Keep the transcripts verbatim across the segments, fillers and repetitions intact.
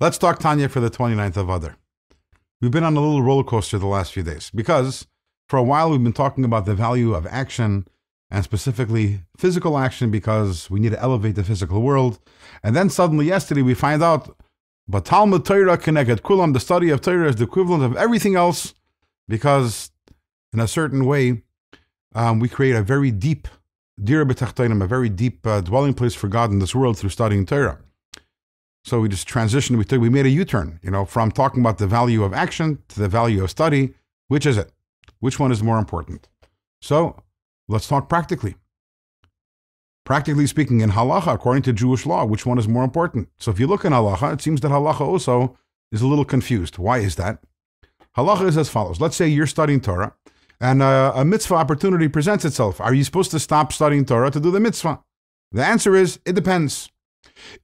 Let's talk Tanya for the twenty-ninth of Adar. We've been on a little roller coaster the last few days because for a while we've been talking about the value of action, and specifically physical action, because we need to elevate the physical world. And then suddenly yesterday we find out, but Talmud Torah Keneged Kulam, the study of Torah is the equivalent of everything else, because in a certain way um, we create a very deep dirah tachtonim, a very deep uh, dwelling place for God in this world through studying Torah. So we just transitioned, we, took, we made a U-turn, you know, from talking about the value of action to the value of study. Which is it? Which one is more important? So let's talk practically. Practically speaking, in halacha, according to Jewish law, which one is more important? So if you look in halacha, it seems that halacha also is a little confused. Why is that? Halacha is as follows. Let's say you're studying Torah and a, a mitzvah opportunity presents itself. Are you supposed to stop studying Torah to do the mitzvah? The answer is, it depends.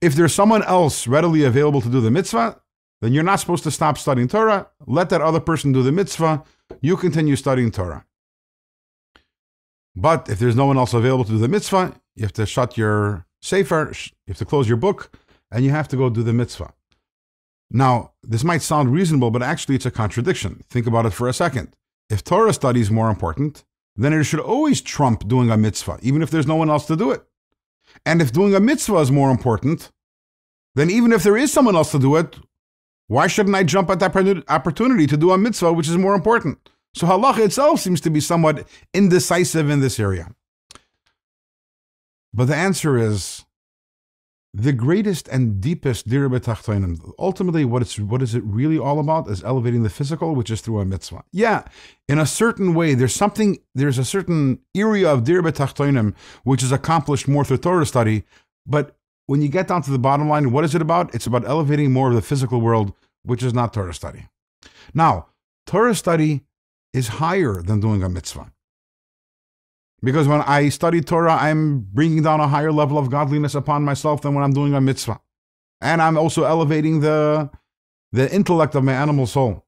If there's someone else readily available to do the mitzvah, then you're not supposed to stop studying Torah. Let that other person do the mitzvah. You continue studying Torah. But if there's no one else available to do the mitzvah, you have to shut your sefer, you have to close your book, and you have to go do the mitzvah. Now, this might sound reasonable, but actually it's a contradiction. Think about it for a second. If Torah study is more important, then it should always trump doing a mitzvah, even if there's no one else to do it. And if doing a mitzvah is more important, then even if there is someone else to do it, why shouldn't I jump at that opportunity to do a mitzvah, which is more important? So halacha itself seems to be somewhat indecisive in this area. But the answer is, the greatest and deepest dirah tachtonim, ultimately what, it's, what is it really all about is elevating the physical, which is through a mitzvah. Yeah, in a certain way, there's something, there's a certain area of dirah tachtonim, which is accomplished more through Torah study. But when you get down to the bottom line, what is it about? It's about elevating more of the physical world, which is not Torah study. Now, Torah study is higher than doing a mitzvah. Because when I study Torah, I'm bringing down a higher level of godliness upon myself than when I'm doing a mitzvah. And I'm also elevating the, the intellect of my animal soul.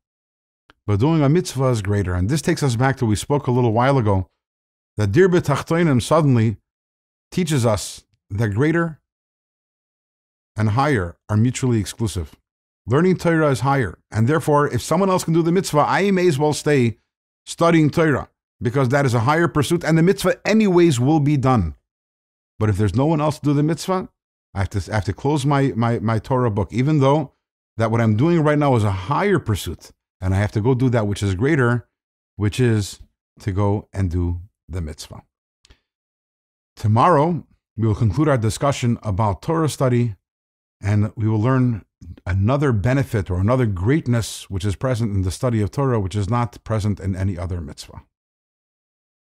But doing a mitzvah is greater. And this takes us back to, we spoke a little while ago, that dirah tachtonim suddenly teaches us that greater and higher are mutually exclusive. Learning Torah is higher. And therefore, if someone else can do the mitzvah, I may as well stay studying Torah, because that is a higher pursuit, and the mitzvah anyways will be done. But if there's no one else to do the mitzvah, I have to, I have to close my, my, my Torah book, even though that what I'm doing right now is a higher pursuit, and I have to go do that which is greater, which is to go and do the mitzvah. Tomorrow, we will conclude our discussion about Torah study, and we will learn another benefit or another greatness which is present in the study of Torah, which is not present in any other mitzvah.